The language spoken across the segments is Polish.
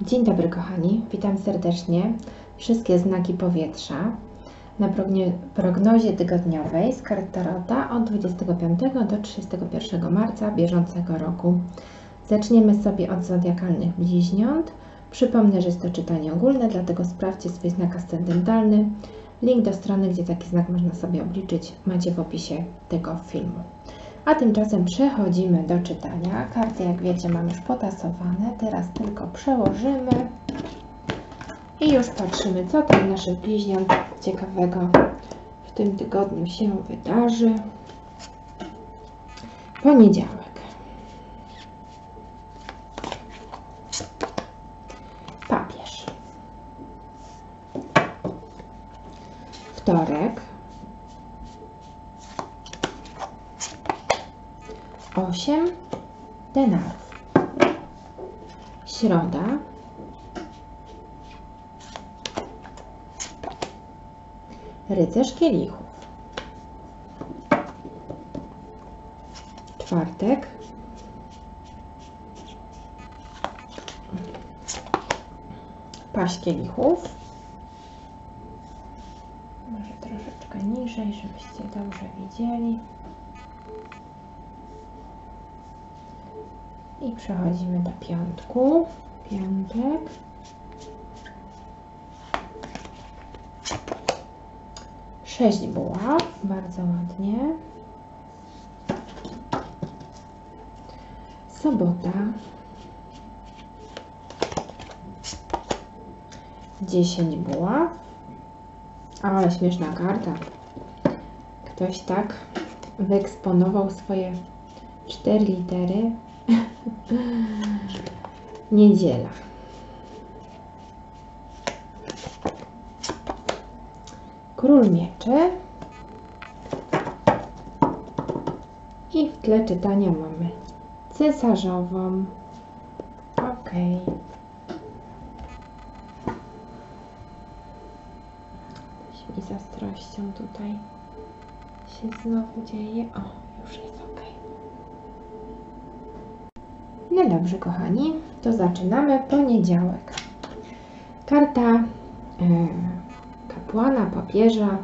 Dzień dobry kochani, witam serdecznie wszystkie znaki powietrza na prognozie tygodniowej z kart Tarota od 25 do 31 marca bieżącego roku. Zaczniemy sobie od zodiakalnych bliźniąt. Przypomnę, że jest to czytanie ogólne, dlatego sprawdźcie swój znak ascendentalny. Link do strony, gdzie taki znak można sobie obliczyć, macie w opisie tego filmu. A tymczasem przechodzimy do czytania. Karty, jak wiecie, mam już potasowane. Teraz tylko przełożymy i już patrzymy, co tam naszych bliźniąt ciekawego w tym tygodniu się wydarzy. Poniedziałek. Papież. Wtorek. denarów. Środa. Rycerz kielichów. Czwartek. Paść kielichów. Może troszeczkę niżej, żebyście dobrze widzieli. I przechodzimy do piątku. Piątek. Sześć buław. Bardzo ładnie. Sobota. 10 buław. Ale śmieszna karta. Ktoś tak wyeksponował swoje 4 litery. Niedziela. Król mieczy. I w tle czytania mamy cesarzową. Ok. Coś mi z ostrością tutaj się znowu dzieje. O, już jest ok. No dobrze kochani, to zaczynamy poniedziałek. Karta kapłana, papieża,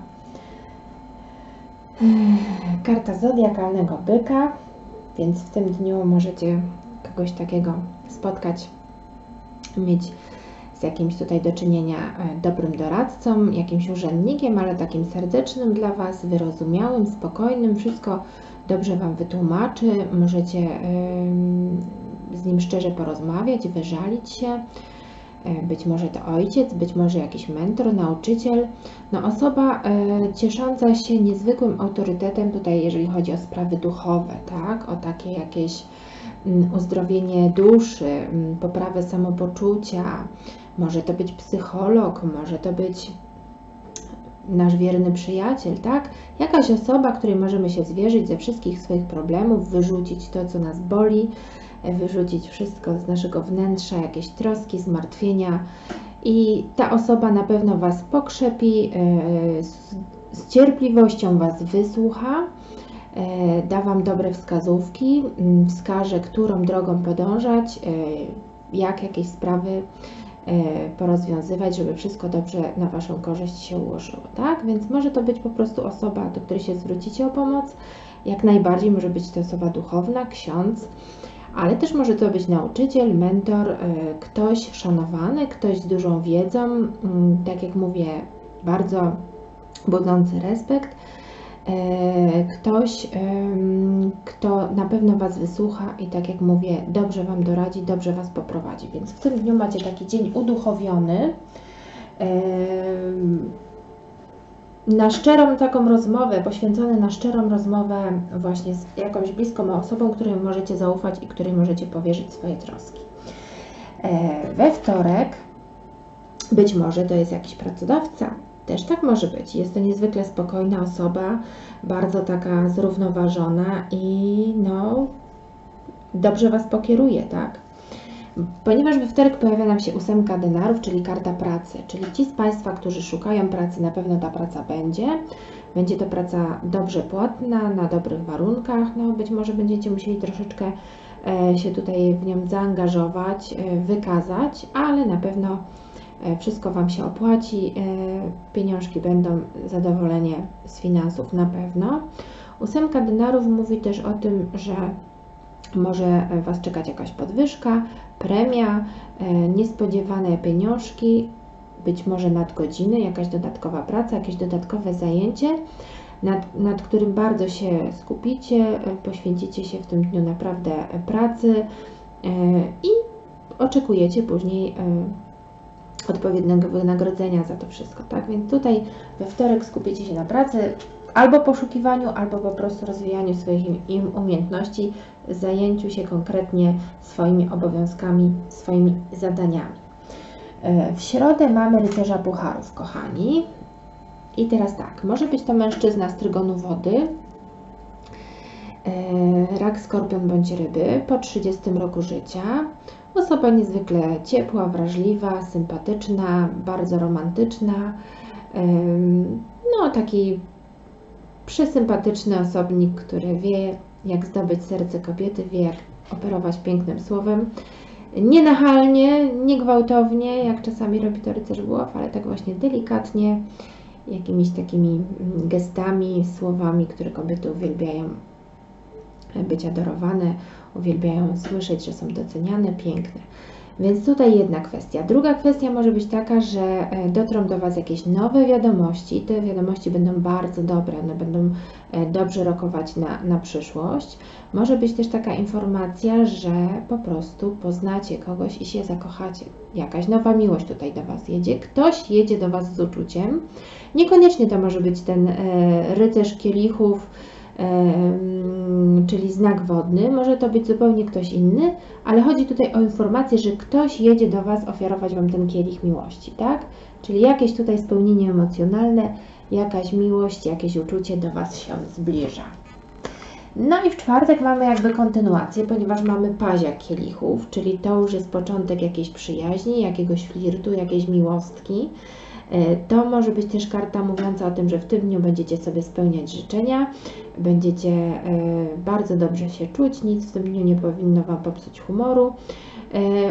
karta zodiakalnego byka, więc w tym dniu możecie kogoś takiego spotkać, mieć z jakimś tutaj do czynienia dobrym doradcą, jakimś urzędnikiem, ale takim serdecznym dla Was, wyrozumiałym, spokojnym, wszystko dobrze Wam wytłumaczy, możecie z nim szczerze porozmawiać, wyżalić się. Być może to ojciec, być może jakiś mentor, nauczyciel. No, osoba ciesząca się niezwykłym autorytetem tutaj, jeżeli chodzi o sprawy duchowe, tak? O takie jakieś uzdrowienie duszy, poprawę samopoczucia. Może to być psycholog, może to być nasz wierny przyjaciel, tak? Jakaś osoba, której możemy się zwierzyć ze wszystkich swoich problemów, wyrzucić to, co nas boli, wyrzucić wszystko z naszego wnętrza, jakieś troski, zmartwienia i ta osoba na pewno Was pokrzepi, z cierpliwością Was wysłucha, da Wam dobre wskazówki, wskaże, którą drogą podążać, jak jakieś sprawy porozwiązywać, żeby wszystko dobrze na Waszą korzyść się ułożyło, tak? Więc może to być po prostu osoba, do której się zwrócicie o pomoc, jak najbardziej może być to osoba duchowna, ksiądz, ale też może to być nauczyciel, mentor, ktoś szanowany, ktoś z dużą wiedzą, tak jak mówię, bardzo budzący respekt, ktoś, kto na pewno Was wysłucha i tak jak mówię, dobrze Wam doradzi, dobrze Was poprowadzi. Więc w tym dniu macie taki dzień uduchowiony, na szczerą taką rozmowę, poświęcony na szczerą rozmowę właśnie z jakąś bliską osobą, której możecie zaufać i której możecie powierzyć swoje troski. We wtorek być może to jest jakiś pracodawca, też tak może być. Jest to niezwykle spokojna osoba, bardzo taka zrównoważona i no dobrze Was pokieruje, tak? Ponieważ we wtorek pojawia nam się 8 denarów, czyli karta pracy, czyli ci z Państwa, którzy szukają pracy, na pewno ta praca będzie. Będzie to praca dobrze płatna, na dobrych warunkach, no być może będziecie musieli troszeczkę się tutaj w nią zaangażować, wykazać, ale na pewno wszystko Wam się opłaci, pieniążki będą zadowolenie z finansów na pewno. 8 denarów mówi też o tym, że może Was czekać jakaś podwyżka, premia, niespodziewane pieniążki, być może nadgodziny, jakaś dodatkowa praca, jakieś dodatkowe zajęcie, nad którym bardzo się skupicie, poświęcicie się w tym dniu naprawdę pracy i oczekujecie później odpowiedniego wynagrodzenia za to wszystko, tak? Więc tutaj we wtorek skupicie się na pracy, albo poszukiwaniu, albo po prostu rozwijaniu swoich umiejętności, zajęciu się konkretnie swoimi obowiązkami, swoimi zadaniami. W środę mamy rycerza pucharów, kochani. I teraz tak, może być to mężczyzna z trygonu wody, rak, skorpion bądź ryby po 30 roku życia. Osoba niezwykle ciepła, wrażliwa, sympatyczna, bardzo romantyczna. No taki przesympatyczny osobnik, który wie, jak zdobyć serce kobiety, wie, jak operować pięknym słowem. Nie nachalnie, nie gwałtownie, jak czasami robi to rycerz buław, ale tak właśnie delikatnie, jakimiś takimi gestami, słowami, które kobiety uwielbiają być adorowane, uwielbiają słyszeć, że są doceniane, piękne. Więc tutaj jedna kwestia. Druga kwestia może być taka, że dotrą do Was jakieś nowe wiadomości i te wiadomości będą bardzo dobre, one będą dobrze rokować na przyszłość. Może być też taka informacja, że po prostu poznacie kogoś i się zakochacie. Jakaś nowa miłość tutaj do Was jedzie, ktoś jedzie do Was z uczuciem. Niekoniecznie to może być ten rycerz kielichów, czyli znak wodny, może to być zupełnie ktoś inny, ale chodzi tutaj o informację, że ktoś jedzie do Was ofiarować Wam ten kielich miłości, tak? Czyli jakieś tutaj spełnienie emocjonalne, jakaś miłość, jakieś uczucie do Was się zbliża. No i w czwartek mamy jakby kontynuację, ponieważ mamy paziak kielichów, czyli to już jest początek jakiejś przyjaźni, jakiegoś flirtu, jakiejś miłostki. To może być też karta mówiąca o tym, że w tym dniu będziecie sobie spełniać życzenia, będziecie bardzo dobrze się czuć, nic w tym dniu nie powinno Wam popsuć humoru.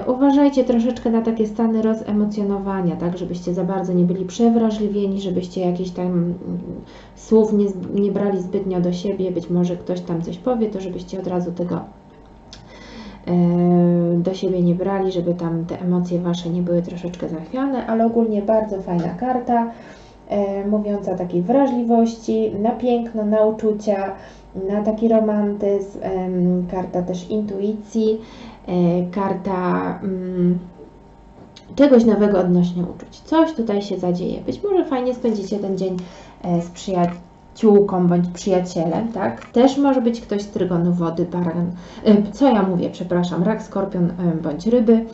Uważajcie troszeczkę na takie stany rozemocjonowania, tak, żebyście za bardzo nie byli przewrażliwieni, żebyście jakichś tam słów nie brali zbytnio do siebie, być może ktoś tam coś powie, to żebyście od razu tego do siebie nie brali, żeby tam te emocje Wasze nie były troszeczkę zachwiane, ale ogólnie bardzo fajna karta, mówiąca o takiej wrażliwości, na piękno, na uczucia, na taki romantyzm, karta też intuicji, karta czegoś nowego odnośnie uczuć. Coś tutaj się zadzieje. Być może fajnie spędzicie ten dzień z przyjaciółką bądź przyjacielem, tak? Też może być ktoś z trygonu wody, baran, rak, skorpion bądź ryby.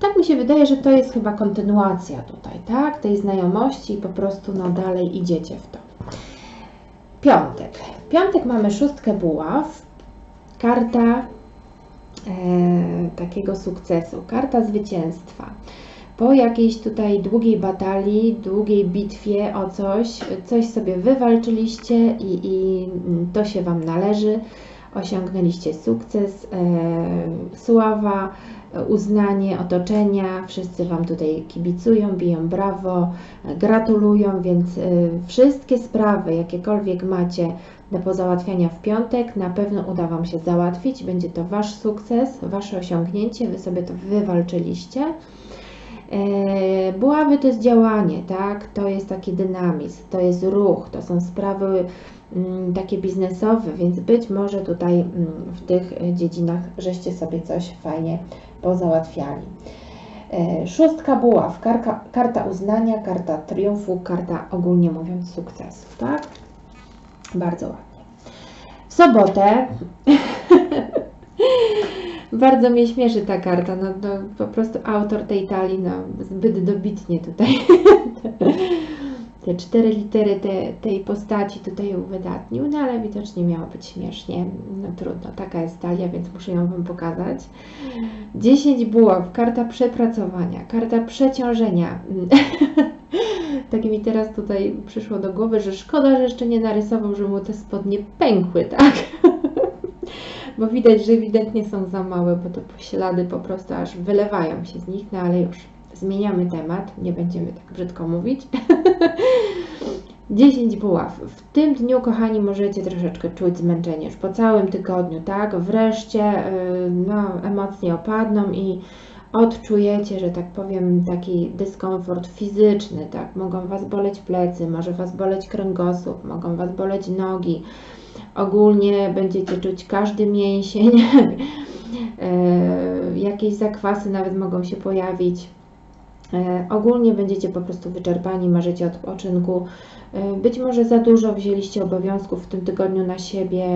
Tak mi się wydaje, że to jest chyba kontynuacja tutaj, tak? Tej znajomości i po prostu no dalej idziecie w to. Piątek. Piątek mamy szóstkę buław, karta takiego sukcesu, karta zwycięstwa. Po jakiejś tutaj długiej batalii, długiej bitwie o coś sobie wywalczyliście i to się Wam należy, osiągnęliście sukces, sława, uznanie otoczenia, wszyscy Wam tutaj kibicują, biją brawo, gratulują, więc wszystkie sprawy, jakiekolwiek macie do pozałatwiania w piątek, na pewno uda Wam się załatwić, będzie to Wasz sukces, Wasze osiągnięcie, Wy sobie to wywalczyliście. Buławy to jest działanie, tak? To jest taki dynamizm, to jest ruch, to są sprawy takie biznesowe, więc być może tutaj w tych dziedzinach żeście sobie coś fajnie pozałatwiali. Szóstka buław, karta uznania, karta triumfu, karta ogólnie mówiąc sukcesu, tak? Bardzo ładnie. W sobotę bardzo mnie śmieszy ta karta, no po prostu autor tej talii, no zbyt dobitnie tutaj te 4 litery tej postaci tutaj uwydatnił, no ale widocznie miało być śmiesznie, no trudno, taka jest talia, więc muszę ją Wam pokazać. 10 buław, karta przepracowania, karta przeciążenia. Tak mi teraz tutaj przyszło do głowy, że szkoda, że jeszcze nie narysował, że mu te spodnie pękły, tak? bo widać, że ewidentnie są za małe, bo te ślady po prostu aż wylewają się z nich, no ale już zmieniamy temat, nie będziemy tak brzydko mówić. 10 buław. W tym dniu, kochani, możecie troszeczkę czuć zmęczenie już po całym tygodniu, tak? Wreszcie no, emocje opadną i odczujecie, że tak powiem, taki dyskomfort fizyczny, tak? Mogą Was boleć plecy, może Was boleć kręgosłup, mogą Was boleć nogi. Ogólnie będziecie czuć każdy mięsień, jakieś zakwasy nawet mogą się pojawić. Ogólnie będziecie po prostu wyczerpani, marzycie o odpoczynku. Być może za dużo wzięliście obowiązków w tym tygodniu na siebie,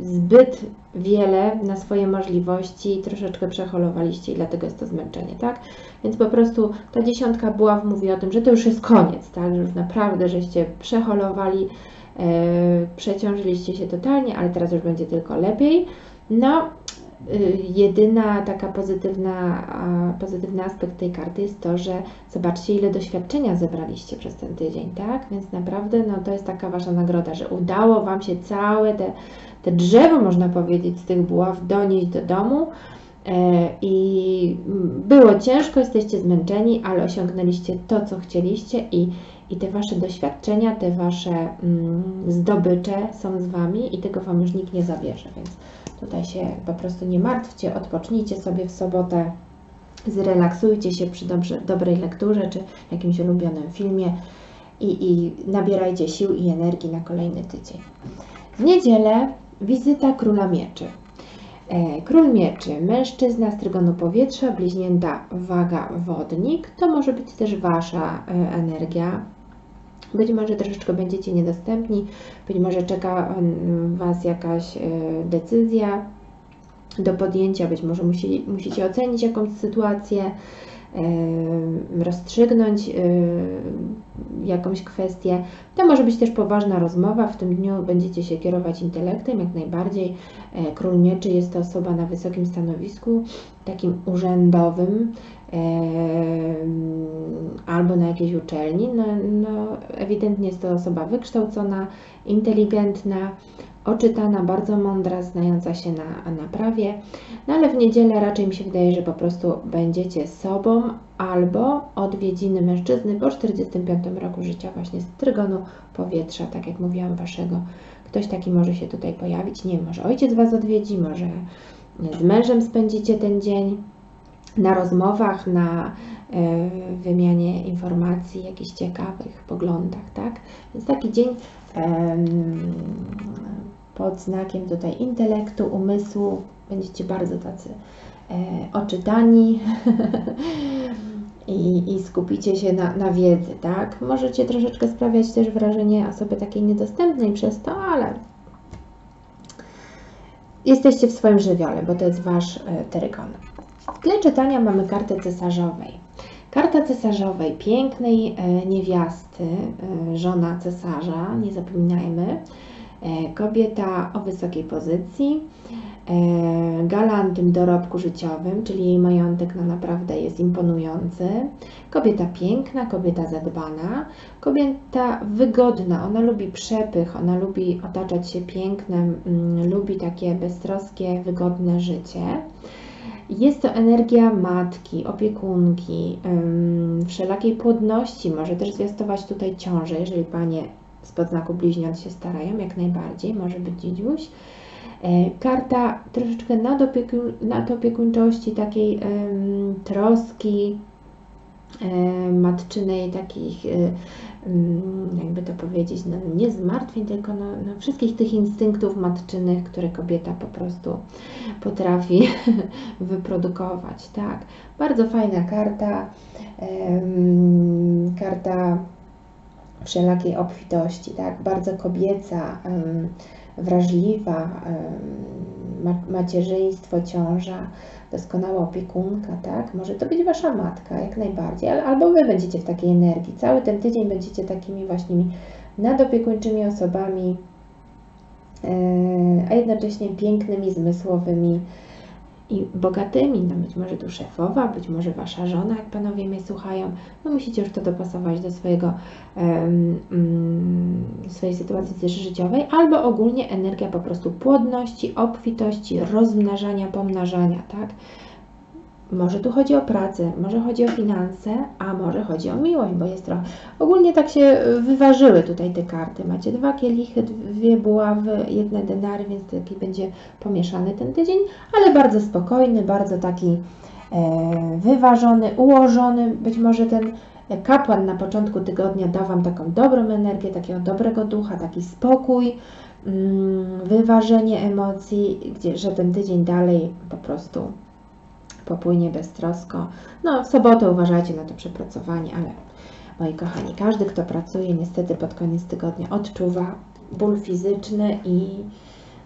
zbyt wiele na swoje możliwości i troszeczkę przeholowaliście i dlatego jest to zmęczenie, tak? Więc po prostu ta 10 buław mówi o tym, że to już jest koniec, tak? Że już naprawdę żeście przeholowali, przeciążyliście się totalnie, ale teraz już będzie tylko lepiej. No, jedyna taka pozytywny aspekt tej karty jest to, że zobaczcie, ile doświadczenia zebraliście przez ten tydzień, tak? Więc naprawdę no, to jest taka Wasza nagroda, że udało Wam się całe te drzewo, można powiedzieć, z tych buław donieść do domu i było ciężko, jesteście zmęczeni, ale osiągnęliście to, co chcieliście i te Wasze doświadczenia, te Wasze zdobycze są z Wami i tego Wam już nikt nie zabierze, więc tutaj się po prostu nie martwcie, odpocznijcie sobie w sobotę, zrelaksujcie się przy dobrej lekturze czy jakimś ulubionym filmie i nabierajcie sił i energii na kolejny tydzień. W niedzielę wizyta Króla Mieczy. Król Mieczy, mężczyzna z Trygonu Powietrza, bliźnięta Waga, Wodnik, to może być też Wasza energia. Być może troszeczkę będziecie niedostępni, być może czeka Was jakaś decyzja do podjęcia, być może musicie ocenić jakąś sytuację, rozstrzygnąć jakąś kwestię. To może być też poważna rozmowa, w tym dniu będziecie się kierować intelektem, jak najbardziej. Król Mieczy jest to osoba na wysokim stanowisku, takim urzędowym, albo na jakiejś uczelni, no ewidentnie jest to osoba wykształcona, inteligentna, oczytana, bardzo mądra, znająca się na prawie, no ale w niedzielę raczej mi się wydaje, że po prostu będziecie sobą albo odwiedziny mężczyzny po 45 roku życia właśnie z Trygonu Powietrza, tak jak mówiłam, Waszego. Ktoś taki może się tutaj pojawić, nie wiem, może ojciec Was odwiedzi, może z mężem spędzicie ten dzień na rozmowach, na wymianie informacji, jakichś ciekawych poglądach, tak? Więc taki dzień pod znakiem tutaj intelektu, umysłu, będziecie bardzo tacy oczytani i skupicie się na wiedzy, tak? Możecie troszeczkę sprawiać też wrażenie osoby takiej niedostępnej przez to, ale jesteście w swoim żywiole, bo to jest Wasz trygon. W tle czytania mamy kartę cesarzowej. Karta cesarzowej, pięknej niewiasty, żona cesarza, nie zapominajmy, kobieta o wysokiej pozycji, galantnym dorobku życiowym, czyli jej majątek no naprawdę jest imponujący, kobieta piękna, kobieta zadbana, kobieta wygodna, ona lubi przepych, ona lubi otaczać się pięknem, lubi takie beztroskie, wygodne życie. Jest to energia matki, opiekunki, wszelakiej płodności, może też zwiastować tutaj ciążę, jeżeli Panie spod znaku bliźniąt się starają, jak najbardziej, może być dzidziuś. Karta troszeczkę nadopiekuńczości, takiej troski matczynej, takich, jakby to powiedzieć, no, nie zmartwień, tylko no, wszystkich tych instynktów matczynych, które kobieta po prostu potrafi wyprodukować, tak. Bardzo fajna karta, karta wszelakiej obfitości, tak, bardzo kobieca, wrażliwa, macierzyństwo, ciąża, doskonała opiekunka, tak? Może to być Wasza matka, jak najbardziej, albo Wy będziecie w takiej energii. Cały ten tydzień będziecie takimi właśnie nadopiekuńczymi osobami, a jednocześnie pięknymi, zmysłowymi i bogatymi. To być może tu szefowa, być może wasza żona, jak panowie mnie słuchają. No musicie już to dopasować do swojej sytuacji też życiowej, albo ogólnie energia po prostu płodności, obfitości, rozmnażania, pomnażania, tak? Może tu chodzi o pracę, może chodzi o finanse, a może chodzi o miłość, bo jest trochę... Ogólnie tak się wyważyły tutaj te karty. Macie 2 kielichy, 2 buławy, 1 denar, więc taki będzie pomieszany ten tydzień, ale bardzo spokojny, bardzo taki wyważony, ułożony. Być może ten kapłan na początku tygodnia da wam taką dobrą energię, takiego dobrego ducha, taki spokój, wyważenie emocji, że ten tydzień dalej po prostu... popłynie beztrosko. No, w sobotę uważajcie na to przepracowanie, ale moi kochani, każdy, kto pracuje, niestety pod koniec tygodnia odczuwa ból fizyczny i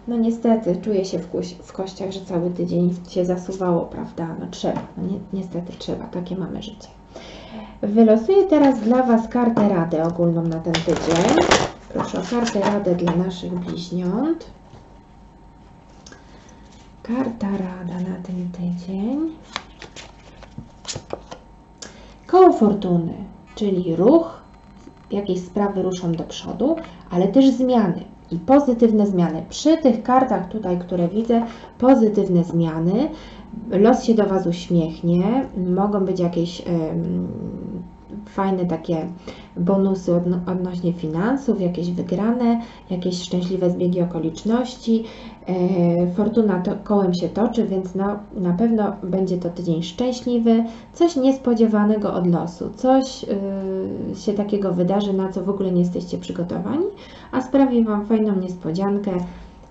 no niestety czuje się w kościach, że cały tydzień się zasuwało, prawda? No trzeba, no, niestety trzeba, takie mamy życie. Wylosuję teraz dla Was kartę rady ogólną na ten tydzień. Proszę o kartę rady dla naszych bliźniąt. Karta rada na ten tydzień. Koło fortuny, czyli ruch, jakieś sprawy ruszą do przodu, ale też zmiany i pozytywne zmiany. Przy tych kartach tutaj, które widzę, pozytywne zmiany. Los się do Was uśmiechnie, mogą być jakieś fajne takie bonusy odnośnie finansów, jakieś wygrane, jakieś szczęśliwe zbiegi okoliczności. Fortuna kołem się toczy, więc na pewno będzie to tydzień szczęśliwy. Coś niespodziewanego od losu, coś się takiego wydarzy, na co w ogóle nie jesteście przygotowani, a sprawi Wam fajną niespodziankę.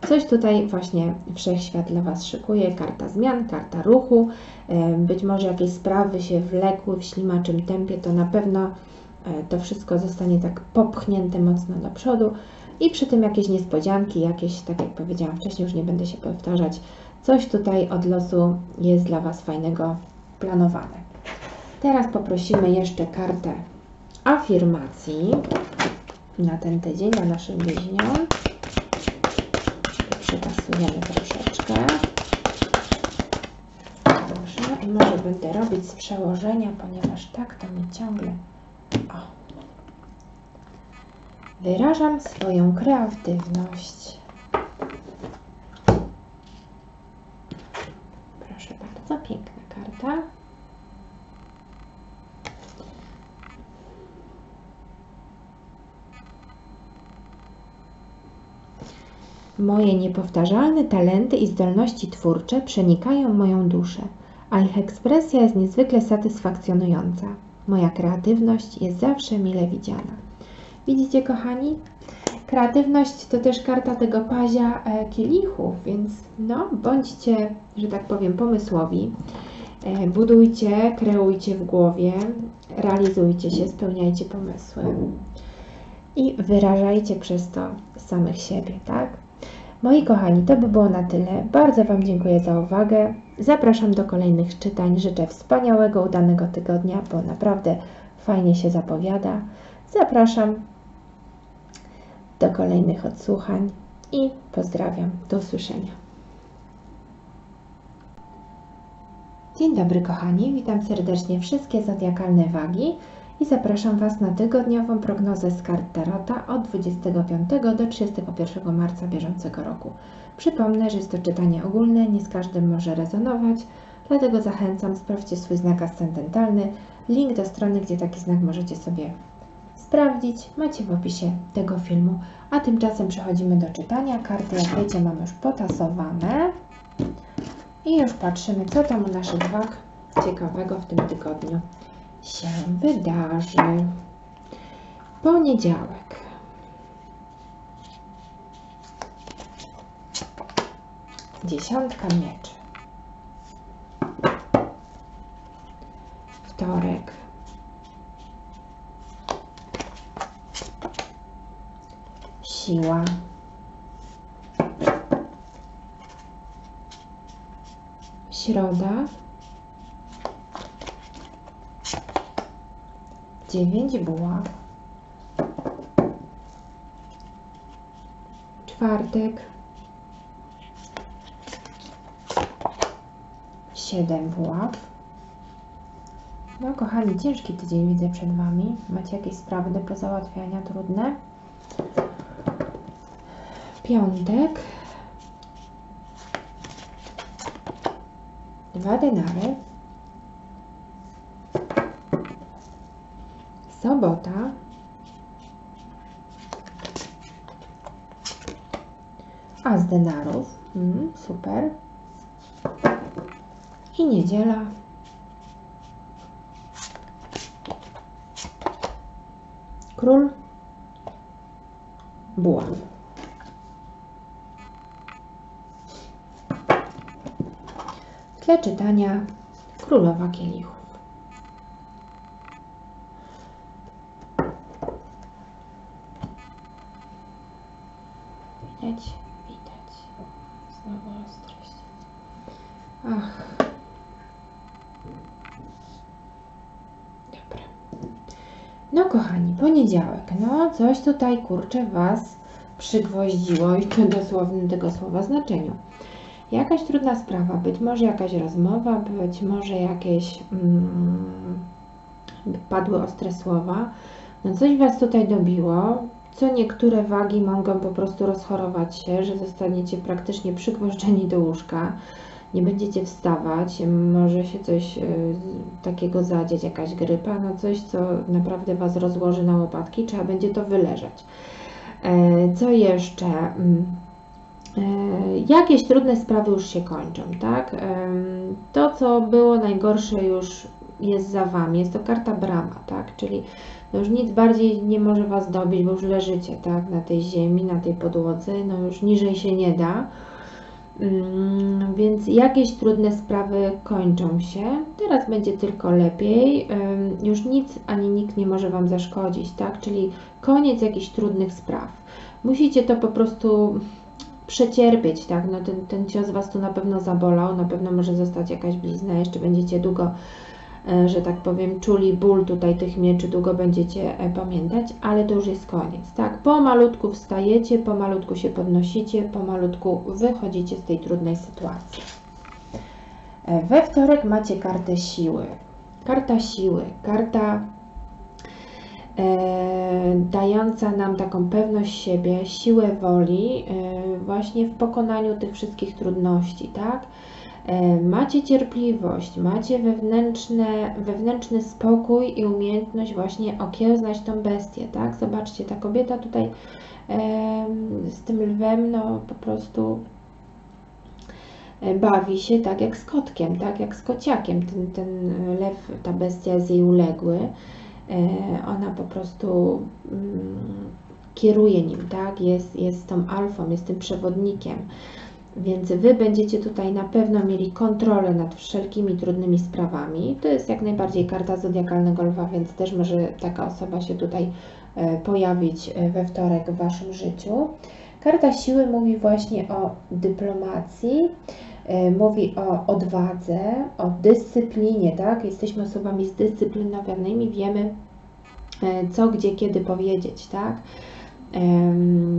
Coś tutaj właśnie wszechświat dla Was szykuje, karta zmian, karta ruchu, być może jakieś sprawy się wlekły w ślimaczym tempie, to na pewno to wszystko zostanie tak popchnięte mocno do przodu i przy tym jakieś niespodzianki, jakieś, tak jak powiedziałam wcześniej, już nie będę się powtarzać, coś tutaj od losu jest dla Was fajnego planowane. Teraz poprosimy jeszcze kartę afirmacji na ten tydzień, na naszym bliźniąt. Przepasujemy troszeczkę. Dobrze. I może będę robić z przełożenia, ponieważ tak to mi ciągle... O. Wyrażam swoją kreatywność. Proszę bardzo, piękna karta. Moje niepowtarzalne talenty i zdolności twórcze przenikają moją duszę, a ich ekspresja jest niezwykle satysfakcjonująca. Moja kreatywność jest zawsze mile widziana. Widzicie, kochani? Kreatywność to też karta tego pazia kielichów, więc no, bądźcie, że tak powiem, pomysłowi. Budujcie, kreujcie w głowie, realizujcie się, spełniajcie pomysły. I wyrażajcie przez to samych siebie, tak? Moi kochani, to by było na tyle. Bardzo Wam dziękuję za uwagę. Zapraszam do kolejnych czytań. Życzę wspaniałego, udanego tygodnia, bo naprawdę fajnie się zapowiada. Zapraszam do kolejnych odsłuchań i pozdrawiam. Do usłyszenia. Dzień dobry, kochani. Witam serdecznie wszystkie zodiakalne wagi. I zapraszam Was na tygodniową prognozę z kart Tarota od 25 do 31 marca bieżącego roku. Przypomnę, że jest to czytanie ogólne, nie z każdym może rezonować, dlatego zachęcam, sprawdźcie swój znak ascendentalny. Link do strony, gdzie taki znak możecie sobie sprawdzić, macie w opisie tego filmu. A tymczasem przechodzimy do czytania. Karty, jak wiecie, mam już potasowane. I już patrzymy, co tam u naszych wag ciekawego w tym tygodniu się wydarzy. Poniedziałek. Dziesiątka mieczy. Wtorek. Siła. Środa. 9 buław. Czwartek. 7 puław. No kochani, ciężki tydzień widzę przed Wami. Macie jakieś sprawy do pozałatwiania trudne? Piątek. 2 denary. Sobota. 1 z denarów. Super. I niedziela. 1 król buław. W tle czytania Królowa Kielichów. Widać? Widać. Znowu ostrość. Ach. Dobra. No kochani, poniedziałek. No coś tutaj, kurczę, Was przygwoździło i to dosłownym tego słowa znaczeniu. Jakaś trudna sprawa, być może jakaś rozmowa, być może jakieś padły ostre słowa. No coś Was tutaj dobiło, co niektóre wagi mogą po prostu rozchorować się, że zostaniecie praktycznie przygwożdżeni do łóżka, nie będziecie wstawać, może się coś takiego zadziać, jakaś grypa, no coś, co naprawdę Was rozłoży na łopatki, trzeba będzie to wyleżeć. Co jeszcze? Jakieś trudne sprawy już się kończą, tak? To, co było najgorsze, już jest za Wami. Jest to karta brama, tak? Czyli no już nic bardziej nie może Was dobić, bo już leżycie, tak? Na tej ziemi, na tej podłodze, no już niżej się nie da. Więc jakieś trudne sprawy kończą się. Teraz będzie tylko lepiej. Już nic ani nikt nie może Wam zaszkodzić, tak? Czyli koniec jakichś trudnych spraw. Musicie to po prostu przecierpieć, tak? No ten cios Was tu na pewno zabolał, na pewno może zostać jakaś blizna, jeszcze będziecie długo, że tak powiem, czuli ból tutaj tych mieczy, długo będziecie pamiętać, ale to już jest koniec, tak? Pomalutku wstajecie, pomalutku się podnosicie, pomalutku wychodzicie z tej trudnej sytuacji. We wtorek macie kartę siły. Karta siły, karta dająca nam taką pewność siebie, siłę woli właśnie w pokonaniu tych wszystkich trudności, tak? Macie cierpliwość, macie wewnętrzny spokój i umiejętność właśnie okiełznać tą bestię, tak? Zobaczcie, ta kobieta tutaj z tym lwem, no po prostu bawi się tak jak z kotkiem, tak jak z kociakiem, ten lew, ta bestia jest jej uległy. Ona po prostu kieruje nim, tak? Jest tą alfą, jest tym przewodnikiem. Więc Wy będziecie tutaj na pewno mieli kontrolę nad wszelkimi trudnymi sprawami. To jest jak najbardziej karta zodiakalnego lwa, więc też może taka osoba się tutaj pojawić we wtorek w Waszym życiu. Karta siły mówi właśnie o dyplomacji, mówi o odwadze, o dyscyplinie, tak? Jesteśmy osobami zdyscyplinowanymi, wiemy co, gdzie, kiedy powiedzieć, tak?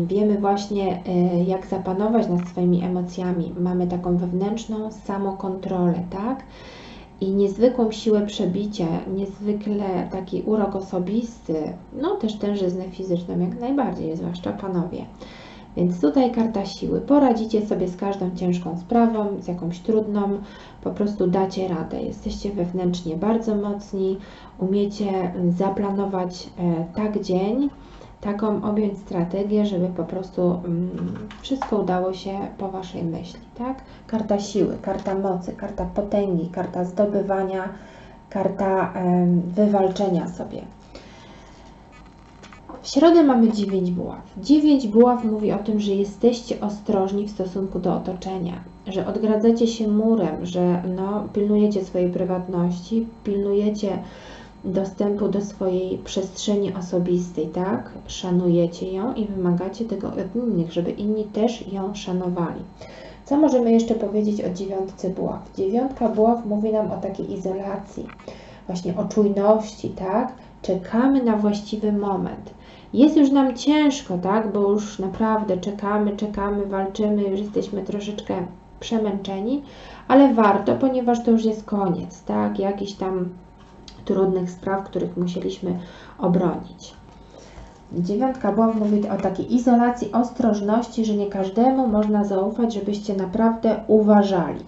Wiemy właśnie jak zapanować nad swoimi emocjami, mamy taką wewnętrzną samokontrolę, tak? I niezwykłą siłę przebicia, niezwykle taki urok osobisty, no też tężyznę fizyczną jak najbardziej, zwłaszcza panowie. Więc tutaj karta siły. Poradzicie sobie z każdą ciężką sprawą, z jakąś trudną, po prostu dacie radę. Jesteście wewnętrznie bardzo mocni, umiecie zaplanować tak dzień, taką objąć strategię, żeby po prostu wszystko udało się po Waszej myśli, tak? Karta siły, karta mocy, karta potęgi, karta zdobywania, karta wywalczenia sobie. W środę mamy 9 buław. 9 buław mówi o tym, że jesteście ostrożni w stosunku do otoczenia, że odgradzacie się murem, że no, pilnujecie swojej prywatności, pilnujecie dostępu do swojej przestrzeni osobistej, tak? Szanujecie ją i wymagacie tego od innych, żeby inni też ją szanowali. Co możemy jeszcze powiedzieć o 9 buław? 9 buław mówi nam o takiej izolacji, właśnie o czujności, tak? Czekamy na właściwy moment. Jest już nam ciężko, tak? Bo już naprawdę czekamy, walczymy, już jesteśmy troszeczkę przemęczeni, ale warto, ponieważ to już jest koniec, tak? Jakichś tam trudnych spraw, których musieliśmy obronić. 9 była mówi o takiej izolacji, ostrożności, że nie każdemu można zaufać, żebyście naprawdę uważali.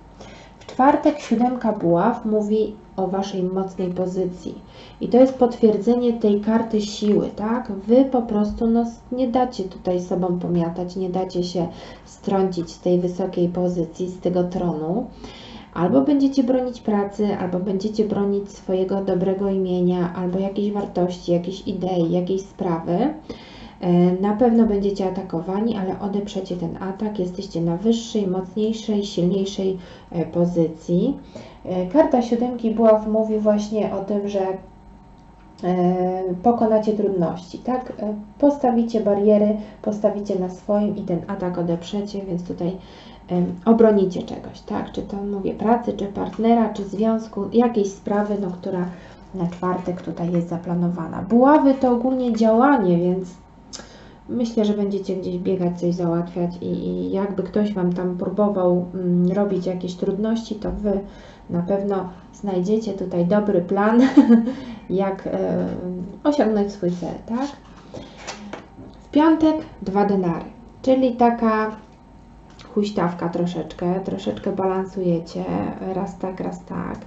W czwartek 7 buław mówi o waszej mocnej pozycji i to jest potwierdzenie tej karty siły, tak? Wy po prostu no, nie dacie tutaj sobą pomiatać, nie dacie się strącić z tej wysokiej pozycji, z tego tronu. Albo będziecie bronić pracy, albo będziecie bronić swojego dobrego imienia, albo jakiejś wartości, jakiejś idei, jakiejś sprawy. Na pewno będziecie atakowani, ale odeprzecie ten atak. Jesteście na wyższej, mocniejszej, silniejszej pozycji. Karta 7 buław mówi właśnie o tym, że pokonacie trudności, tak? Postawicie bariery, postawicie na swoim i ten atak odeprzecie, więc tutaj obronicie czegoś, tak? Czy to mówię pracy, czy partnera, czy związku, jakiejś sprawy, no, która na czwartek tutaj jest zaplanowana. Buławy to ogólnie działanie, więc myślę, że będziecie gdzieś biegać, coś załatwiać i jakby ktoś wam tam próbował robić jakieś trudności, to wy na pewno znajdziecie tutaj dobry plan, jak osiągnąć swój cel, tak? W piątek 2 denary, czyli taka huśtawka troszeczkę balansujecie, raz tak, raz tak.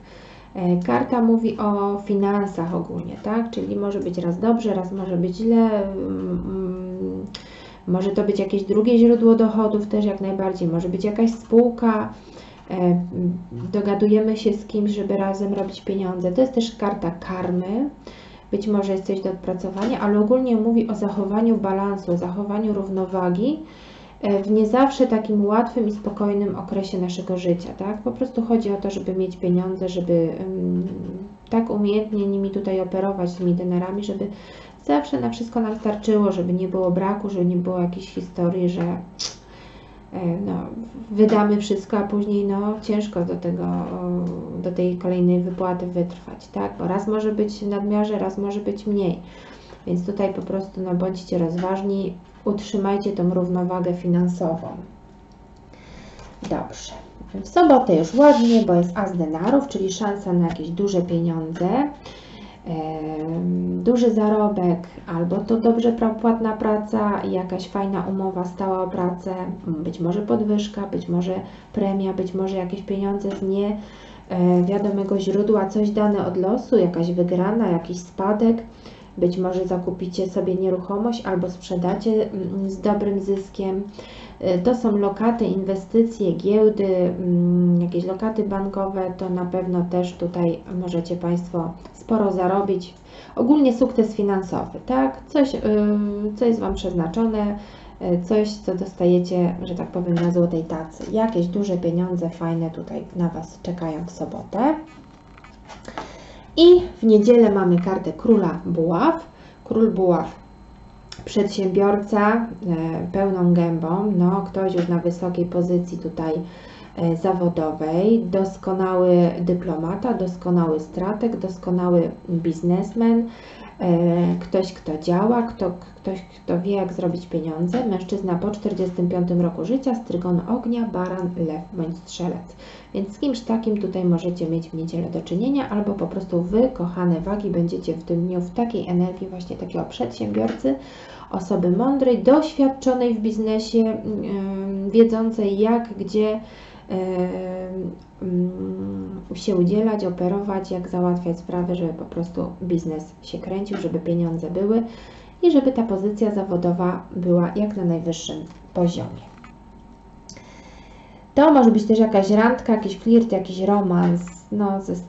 Karta mówi o finansach ogólnie, tak? Czyli może być raz dobrze, raz może być źle, może to być jakieś drugie źródło dochodów też jak najbardziej, może być jakaś spółka, dogadujemy się z kimś, żeby razem robić pieniądze. To jest też karta karmy, być może jest coś do odpracowania, ale ogólnie mówi o zachowaniu balansu, o zachowaniu równowagi w nie zawsze takim łatwym i spokojnym okresie naszego życia, tak? Po prostu chodzi o to, żeby mieć pieniądze, żeby tak umiejętnie nimi tutaj operować, tymi denarami, żeby zawsze na wszystko nam starczyło, żeby nie było braku, żeby nie było jakiejś historii, że no, wydamy wszystko, a później no, ciężko do tej kolejnej wypłaty wytrwać, tak? Bo raz może być w nadmiarze, raz może być mniej. Więc tutaj po prostu no, bądźcie rozważni, utrzymajcie tą równowagę finansową. Dobrze. W sobotę już ładnie, bo jest as denarów, czyli szansa na jakieś duże pieniądze, duży zarobek, albo to dobrze płatna praca, jakaś fajna umowa stała o pracę, być może podwyżka, być może premia, być może jakieś pieniądze z niewiadomego źródła, coś dane od losu, jakaś wygrana, jakiś spadek. Być może zakupicie sobie nieruchomość albo sprzedacie z dobrym zyskiem. To są lokaty, inwestycje, giełdy, jakieś lokaty bankowe, to na pewno też tutaj możecie Państwo sporo zarobić. Ogólnie sukces finansowy, tak? Coś, co jest Wam przeznaczone, coś, co dostajecie, że tak powiem, na złotej tacy. Jakieś duże pieniądze fajne tutaj na Was czekają w sobotę. I w niedzielę mamy kartę Króla Buław. Król Buław, przedsiębiorca pełną gębą, no, ktoś już na wysokiej pozycji tutaj zawodowej, doskonały dyplomata, doskonały strateg, doskonały biznesmen, ktoś, kto działa, ktoś, kto wie, jak zrobić pieniądze. Mężczyzna po 45 roku życia, z trygonu ognia, baran, lew bądź strzelec. Więc z kimś takim tutaj możecie mieć w niedzielę do czynienia, albo po prostu wy, kochane wagi, będziecie w tym dniu w takiej energii właśnie takiego przedsiębiorcy, osoby mądrej, doświadczonej w biznesie, wiedzącej jak, gdzie się udzielać, operować, jak załatwiać sprawy, żeby po prostu biznes się kręcił, żeby pieniądze były i żeby ta pozycja zawodowa była jak na najwyższym poziomie. To może być też jakaś randka, jakiś flirt, jakiś romans, no, z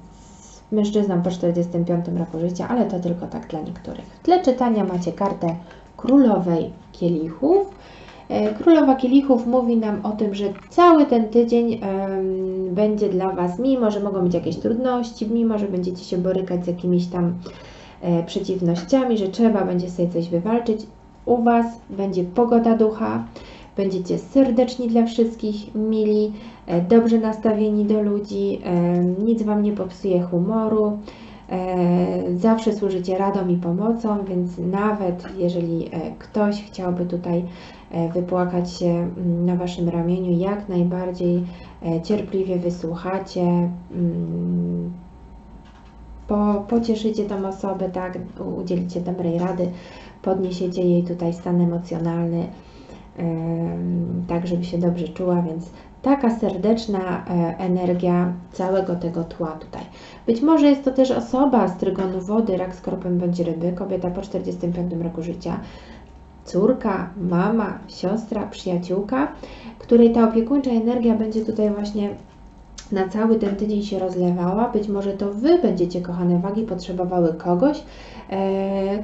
mężczyzną po 45 roku życia, ale to tylko tak dla niektórych. W tle czytania macie kartę Królowej Kielichów. Królowa Kielichów mówi nam o tym, że cały ten tydzień będzie dla Was, mimo że mogą być jakieś trudności, mimo że będziecie się borykać z jakimiś tam przeciwnościami, że trzeba będzie sobie coś wywalczyć, u Was będzie pogoda ducha, będziecie serdeczni dla wszystkich, mili, dobrze nastawieni do ludzi, nic Wam nie popsuje humoru, zawsze służycie radą i pomocą, więc nawet jeżeli ktoś chciałby tutaj wypłakać się na Waszym ramieniu, jak najbardziej cierpliwie wysłuchacie, pocieszycie tą osobę, tak, udzielicie dobrej rady, podniesiecie jej tutaj stan emocjonalny, tak żeby się dobrze czuła, więc taka serdeczna energia całego tego tła tutaj. Być może jest to też osoba z trygonu wody, rak, skorpion bądź ryby, kobieta po 45 roku życia, córka, mama, siostra, przyjaciółka, której ta opiekuńcza energia będzie tutaj właśnie na cały ten tydzień się rozlewała. Być może to Wy będziecie, kochane wagi, potrzebowały kogoś,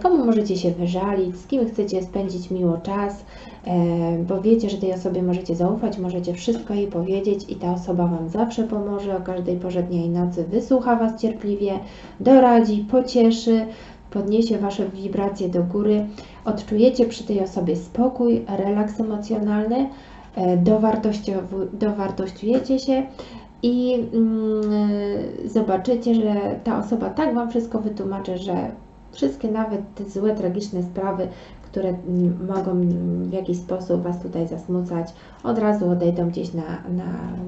komu możecie się wyżalić, z kim chcecie spędzić miło czas, bo wiecie, że tej osobie możecie zaufać, możecie wszystko jej powiedzieć i ta osoba Wam zawsze pomoże, o każdej porze dnia i nocy wysłucha Was cierpliwie, doradzi, pocieszy, podniesie Wasze wibracje do góry. Odczujecie przy tej osobie spokój, relaks emocjonalny, dowartościujecie się i zobaczycie, że ta osoba tak Wam wszystko wytłumaczy, że wszystkie nawet te złe, tragiczne sprawy, które mogą w jakiś sposób Was tutaj zasmucać, od razu odejdą gdzieś na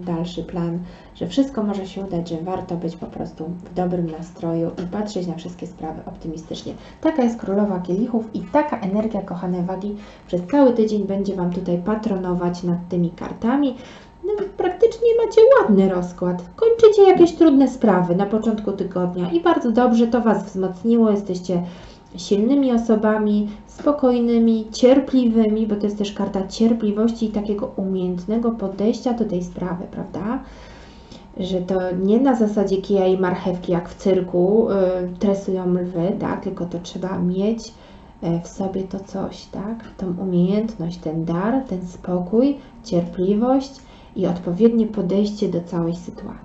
dalszy plan, że wszystko może się udać, że warto być po prostu w dobrym nastroju i patrzeć na wszystkie sprawy optymistycznie. Taka jest królowa kielichów i taka energia, kochane wagi, przez cały tydzień będzie Wam tutaj patronować nad tymi kartami. No, praktycznie macie ładny rozkład, kończycie jakieś trudne sprawy na początku tygodnia i bardzo dobrze to Was wzmocniło, jesteście silnymi osobami, spokojnymi, cierpliwymi, bo to jest też karta cierpliwości i takiego umiejętnego podejścia do tej sprawy, prawda? Że to nie na zasadzie kija i marchewki jak w cyrku, tresują lwy, tak? Tylko to trzeba mieć w sobie to coś, tak? Tą umiejętność, ten dar, ten spokój, cierpliwość i odpowiednie podejście do całej sytuacji.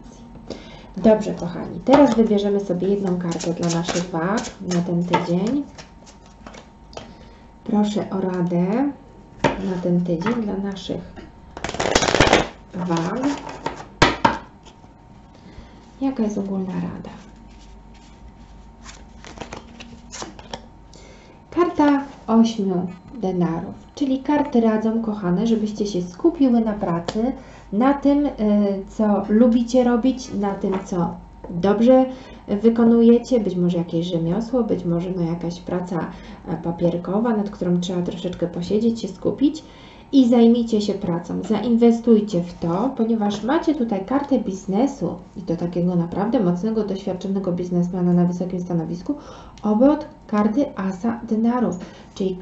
Dobrze, kochani, teraz wybierzemy sobie jedną kartę dla naszych wag na ten tydzień. Proszę o radę na ten tydzień dla naszych wag. Jaka jest ogólna rada? Karta 8 denarów, czyli karty radzą, kochane, żebyście się skupiły na pracy, na tym, co lubicie robić, na tym, co dobrze wykonujecie, być może jakieś rzemiosło, być może no jakaś praca papierkowa, nad którą trzeba troszeczkę posiedzieć, się skupić i zajmijcie się pracą, zainwestujcie w to, ponieważ macie tutaj kartę biznesu i to takiego naprawdę mocnego, doświadczonego biznesmana na wysokim stanowisku, obok karty asa denarów, czyli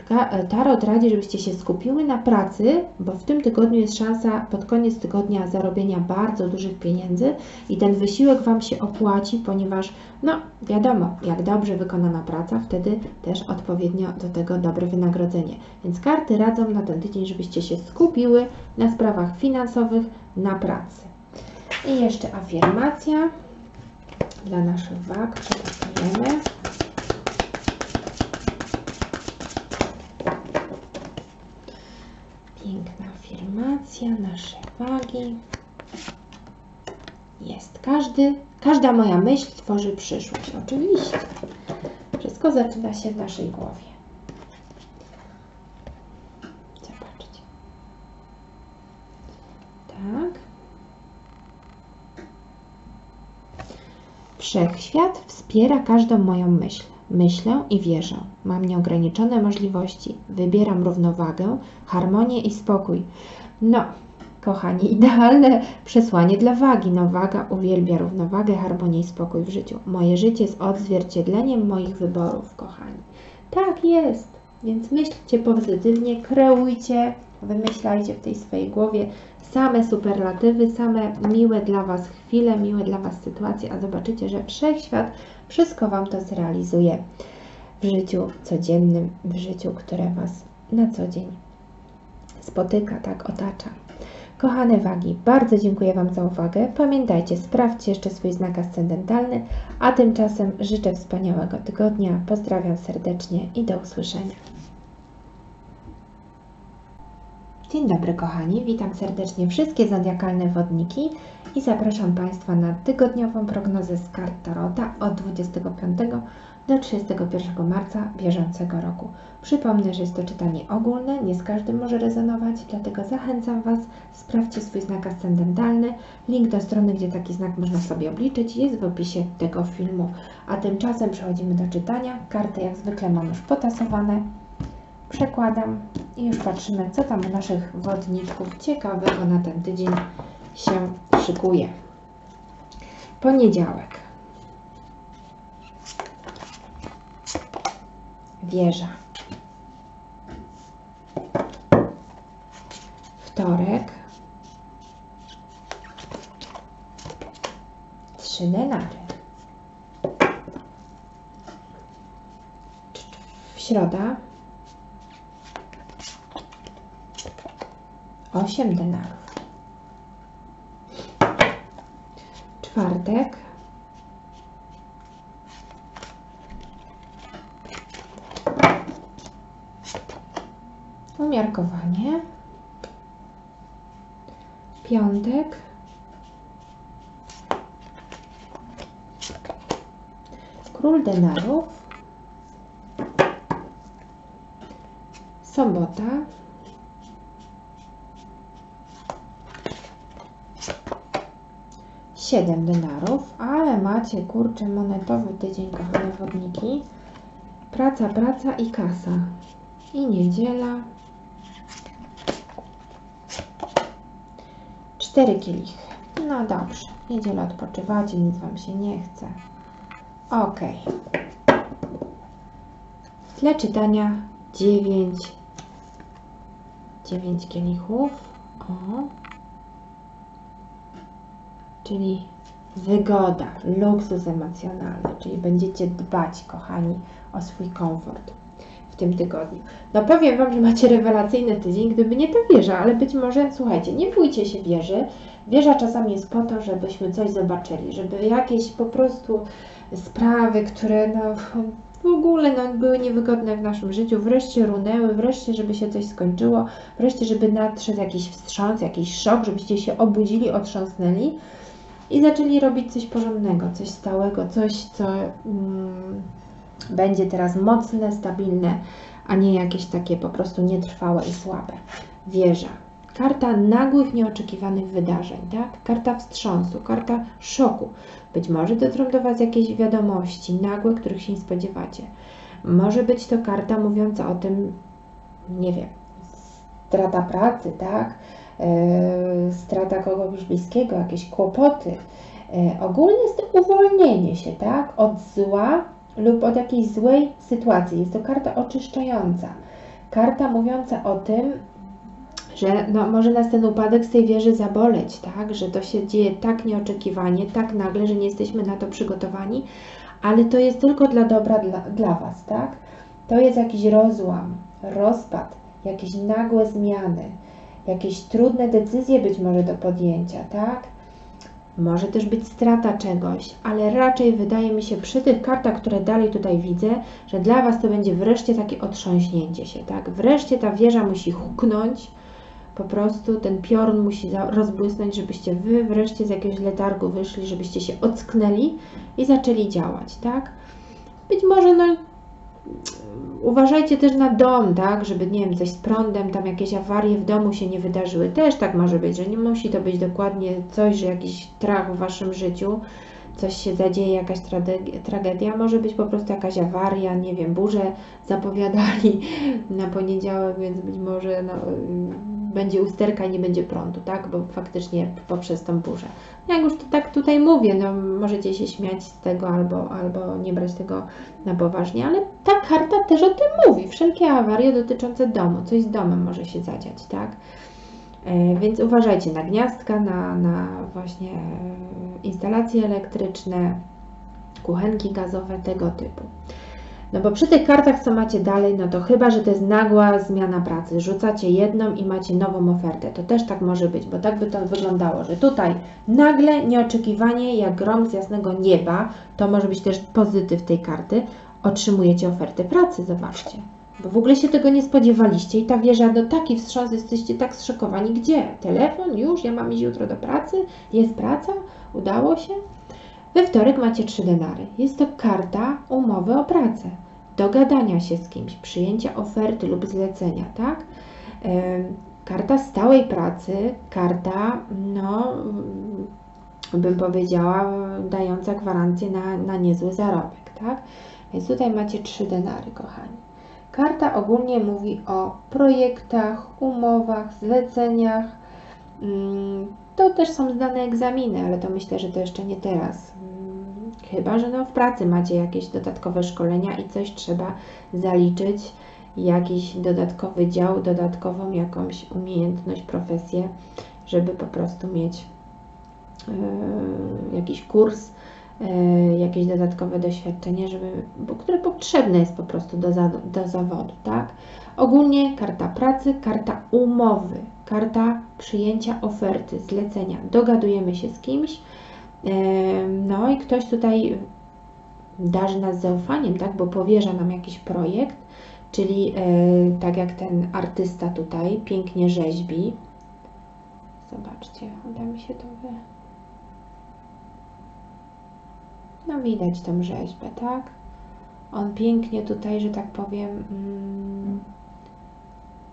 tarot radzi, żebyście się skupiły na pracy, bo w tym tygodniu jest szansa pod koniec tygodnia zarobienia bardzo dużych pieniędzy i ten wysiłek Wam się opłaci, ponieważ no wiadomo, jak dobrze wykonana praca, wtedy też odpowiednio do tego dobre wynagrodzenie. Więc karty radzą na ten tydzień, żebyście się skupiły na sprawach finansowych, na pracy. I jeszcze afirmacja dla naszych wag, przetestujemy. Piękna afirmacja naszej wagi jest: każda moja myśl tworzy przyszłość. Oczywiście. Wszystko zaczyna się w naszej głowie. Zobaczcie. Tak. Wszechświat wspiera każdą moją myśl. Myślę i wierzę. Mam nieograniczone możliwości. Wybieram równowagę, harmonię i spokój. No, kochani, idealne przesłanie dla wagi. No, waga uwielbia równowagę, harmonię i spokój w życiu. Moje życie jest odzwierciedleniem moich wyborów, kochani. Tak jest, więc myślcie pozytywnie, kreujcie, wymyślajcie w tej swojej głowie same superlatywy, same miłe dla Was chwile, miłe dla Was sytuacje, a zobaczycie, że wszechświat wszystko Wam to zrealizuje w życiu codziennym, w życiu, które Was na co dzień spotyka, tak otacza. Kochane wagi, bardzo dziękuję Wam za uwagę. Pamiętajcie, sprawdźcie jeszcze swój znak ascendentalny, a tymczasem życzę wspaniałego tygodnia. Pozdrawiam serdecznie i do usłyszenia. Dzień dobry kochani, witam serdecznie wszystkie zodiakalne wodniki i zapraszam Państwa na tygodniową prognozę z kart Tarota od 25 do 31 marca bieżącego roku. Przypomnę, że jest to czytanie ogólne, nie z każdym może rezonować, dlatego zachęcam Was, sprawdźcie swój znak ascendentalny. Link do strony, gdzie taki znak można sobie obliczyć, jest w opisie tego filmu. A tymczasem przechodzimy do czytania. Karty jak zwykle mam już potasowane. Przekładam i już patrzymy, co tam u naszych wodniczków ciekawego na ten tydzień się szykuje. Poniedziałek. Wieża. Wtorek. Trzy denary. Środa. 8 denarów. Czwartek. 2 umiarkowanie. Piątek. 1 król denarów. Sobota. 7 denarów, ale macie, kurczę, monetowy tydzień, kochane wodniki. Praca, praca i kasa. I niedziela. 4 kielichy. No dobrze, niedzielę odpoczywacie, nic Wam się nie chce. Ok. W tle czytania 9 kielichów. O. Czyli wygoda, luksus emocjonalny, czyli będziecie dbać, kochani, o swój komfort w tym tygodniu. No powiem Wam, że macie rewelacyjny tydzień, gdyby nie ta wieża, ale być może, słuchajcie, nie bójcie się wieży. Wieża czasami jest po to, żebyśmy coś zobaczyli, żeby jakieś po prostu sprawy, które no, w ogóle no, były niewygodne w naszym życiu, wreszcie runęły, wreszcie żeby się coś skończyło, wreszcie żeby nadszedł jakiś wstrząs, jakiś szok, żebyście się obudzili, otrząsnęli i zaczęli robić coś porządnego, coś stałego, coś, co będzie teraz mocne, stabilne, a nie jakieś takie po prostu nietrwałe i słabe. Wieża. Karta nagłych, nieoczekiwanych wydarzeń, tak? Karta wstrząsu, karta szoku. Być może dotrą do Was jakieś wiadomości nagłe, których się nie spodziewacie. Może być to karta mówiąca o tym, nie wiem, strata pracy, tak? Strata kogoś bliskiego, jakieś kłopoty. Ogólnie jest to uwolnienie się, tak? Od zła lub od jakiejś złej sytuacji. Jest to karta oczyszczająca. Karta mówiąca o tym, że no, może nas ten upadek z tej wieży zaboleć, tak? Że to się dzieje tak nieoczekiwanie, tak nagle, że nie jesteśmy na to przygotowani, ale to jest tylko dla dobra dla Was, tak? To jest jakiś rozłam, rozpad, jakieś nagłe zmiany, jakieś trudne decyzje być może do podjęcia, tak? Może też być strata czegoś, ale raczej wydaje mi się przy tych kartach, które dalej tutaj widzę, że dla Was to będzie wreszcie takie otrząśnięcie się, tak? Wreszcie ta wieża musi huknąć, po prostu ten piorun musi rozbłysnąć, żebyście Wy wreszcie z jakiegoś letargu wyszli, żebyście się ocknęli i zaczęli działać, tak? Być może, no, uważajcie też na dom, tak? Żeby, nie wiem, coś z prądem, tam jakieś awarie w domu się nie wydarzyły. Też tak może być, że nie musi to być dokładnie coś, że jakiś trach w Waszym życiu, coś się zadzieje, jakaś tragedia, może być po prostu jakaś awaria, nie wiem, burzę zapowiadali na poniedziałek, więc być może, no, będzie usterka i nie będzie prądu, tak? Bo faktycznie poprzez tą burzę. Jak już to tak tutaj mówię, no możecie się śmiać z tego albo nie brać tego na poważnie, ale ta karta też o tym mówi. Wszelkie awarie dotyczące domu, coś z domem może się zadziać, tak? Więc uważajcie na gniazdka, na właśnie instalacje elektryczne, kuchenki gazowe, tego typu. No bo przy tych kartach, co macie dalej, no to chyba, że to jest nagła zmiana pracy. Rzucacie jedną i macie nową ofertę. To też tak może być, bo tak by to wyglądało, że tutaj nagle, nieoczekiwanie, jak grom z jasnego nieba, to może być też pozytyw tej karty, otrzymujecie ofertę pracy, zobaczcie. Bo w ogóle się tego nie spodziewaliście i ta wieża do taki wstrząs, jesteście tak zszokowani. Gdzie? Telefon? Już? Ja mam iść jutro do pracy? Jest praca? Udało się? We wtorek macie 3 denary. Jest to karta umowy o pracę, dogadania się z kimś, przyjęcia oferty lub zlecenia, tak? Karta stałej pracy, karta, no, bym powiedziała, dająca gwarancję na niezły zarobek, tak? Więc tutaj macie 3 denary, kochani. Karta ogólnie mówi o projektach, umowach, zleceniach. To też są zdane egzaminy, ale to myślę, że to jeszcze nie teraz. Chyba że no w pracy macie jakieś dodatkowe szkolenia i coś trzeba zaliczyć, jakiś dodatkowy dział, dodatkową jakąś umiejętność, profesję, żeby po prostu mieć jakiś kurs, jakieś dodatkowe doświadczenie, które potrzebne jest po prostu do zawodu, tak? Ogólnie karta pracy, karta umowy, karta przyjęcia oferty, zlecenia. Dogadujemy się z kimś, no i ktoś tutaj darzy nas zaufaniem, tak? Bo powierza nam jakiś projekt, czyli tak jak ten artysta tutaj pięknie rzeźbi. Zobaczcie, uda mi się to No widać tą rzeźbę, tak? On pięknie tutaj, że tak powiem,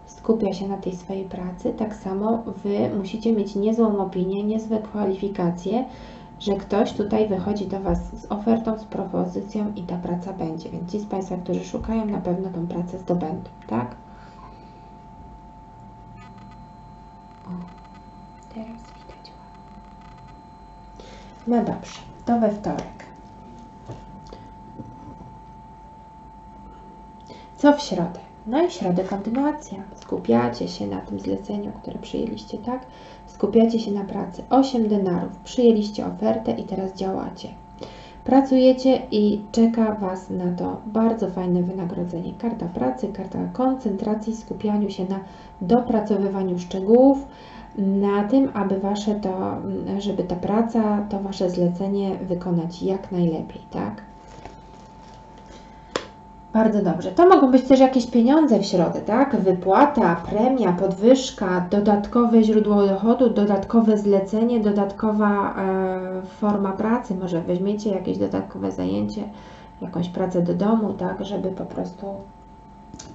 skupia się na tej swojej pracy. Tak samo Wy musicie mieć niezłą opinię, niezłe kwalifikacje, że ktoś tutaj wychodzi do Was z ofertą, z propozycją i ta praca będzie. Więc ci z Państwa, którzy szukają, na pewno tą pracę zdobędą, tak? O, teraz widać. No dobrze, to we wtorek. Co w środę? No i w środę kontynuacja. Skupiacie się na tym zleceniu, które przyjęliście, tak? Skupiacie się na pracy. 8 denarów. Przyjęliście ofertę i teraz działacie. Pracujecie i czeka Was na to bardzo fajne wynagrodzenie. Karta pracy, karta koncentracji, skupianiu się na dopracowywaniu szczegółów, na tym, aby żeby ta praca, to Wasze zlecenie wykonać jak najlepiej, tak? Bardzo dobrze. To mogą być też jakieś pieniądze w środę, tak? Wypłata, premia, podwyżka, dodatkowe źródło dochodu, dodatkowe zlecenie, dodatkowa forma pracy. Może weźmiecie jakieś dodatkowe zajęcie, jakąś pracę do domu, tak? Żeby po prostu